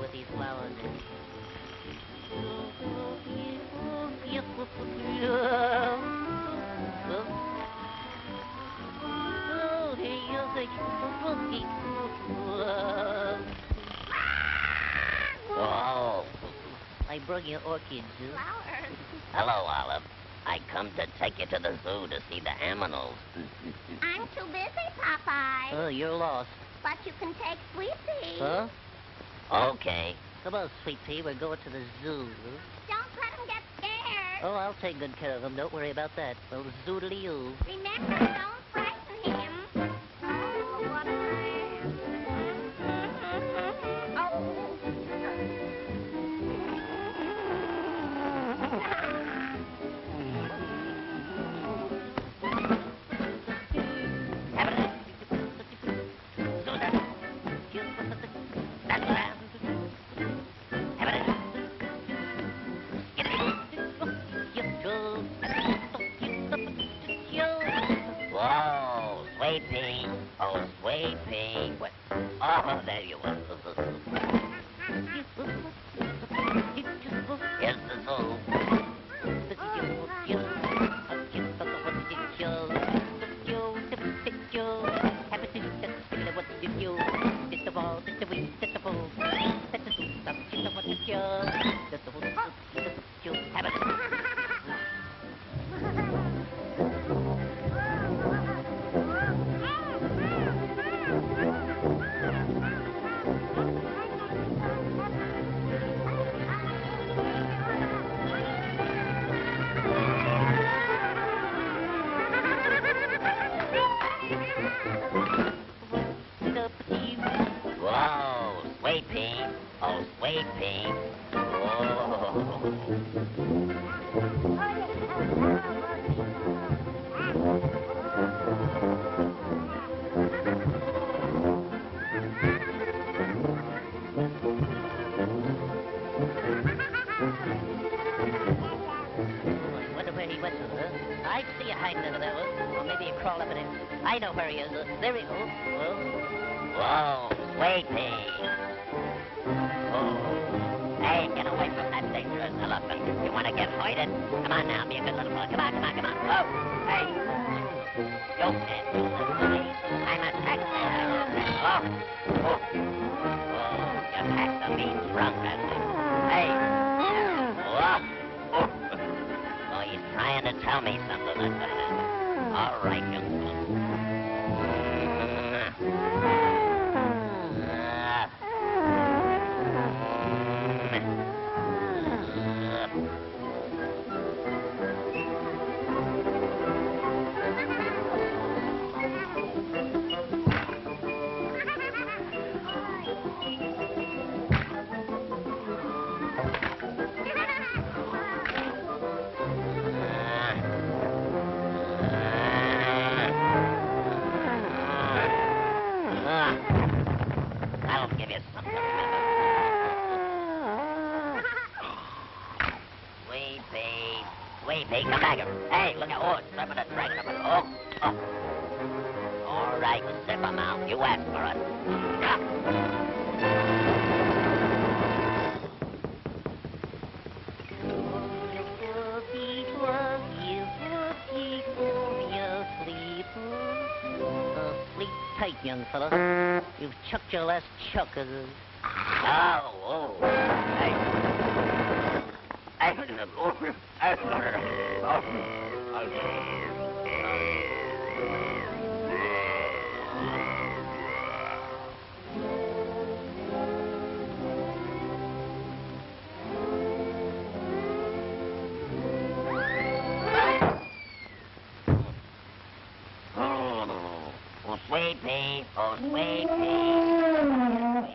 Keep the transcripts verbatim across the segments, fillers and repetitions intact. With these flowers. Oh, I brought you orchids. Flowers. Hello, Olive. I come to take you to the zoo to see the aminals. I'm too busy, Popeye. Oh, you're lost. But you can take Swee'Pea. Huh? Okay. Come on, Swee'Pea. We're going to the zoo. Don't let them get scared. Oh, I'll take good care of them. Don't worry about that. Well, zoodly you. Remember, don't frighten him. Oh, what a man. Oh. Oh, Swee'Pea. What? Oh, there you are. Here's the zoo. Wow, Swee'Pea. Oh, Swee'Pea. Oh, I wonder where he went to, huh? I see you hiding under that one. Or maybe you crawled up in it. I know where he is. Uh, there he is. Oh, wow. Swee'Pea. Oh. Hey, get away from that dangerous elephant. You want to get hoided? Come on now, be a good little boy. Come on, come on, come on. Oh, hey. You can't do this to me. I'm a taxi. Oh. Oh. Oh. You packed the mean drunk, I think. Hey. Oh. Oh. Oh, he's trying to tell me something. All right, you. Swee'Pea, come back here. Hey, look at oh, I'm gonna drag him. Oh, oh. All right, zip him out. You asked for it. Oh, sleep tight, young fella. You've chucked your last chuck. Of the... Oh, oh. Swee'Pea, oh Swee'Pea. Swee'Pea,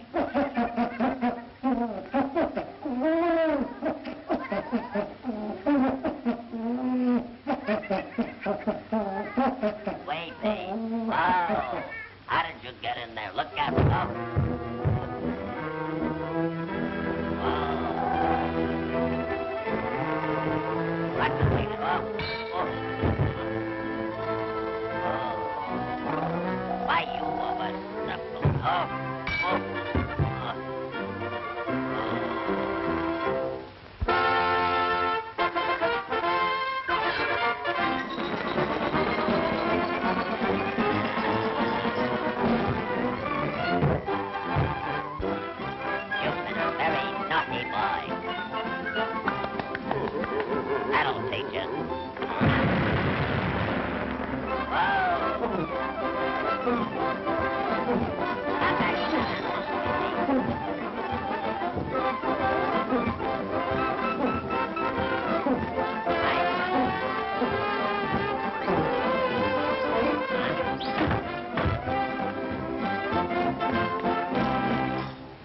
wow. How did you get in there? Look out, up.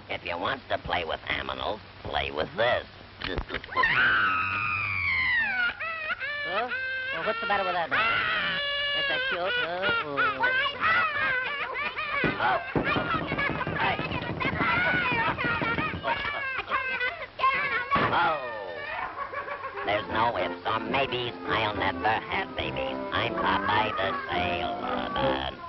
If you want to play with animals, play with this. Huh? Well, what's the matter with that? That's a cute. Uh, oh. Oh. There's no ifs or maybes. I'll never have babies. I'm Popeye the Sailor Man.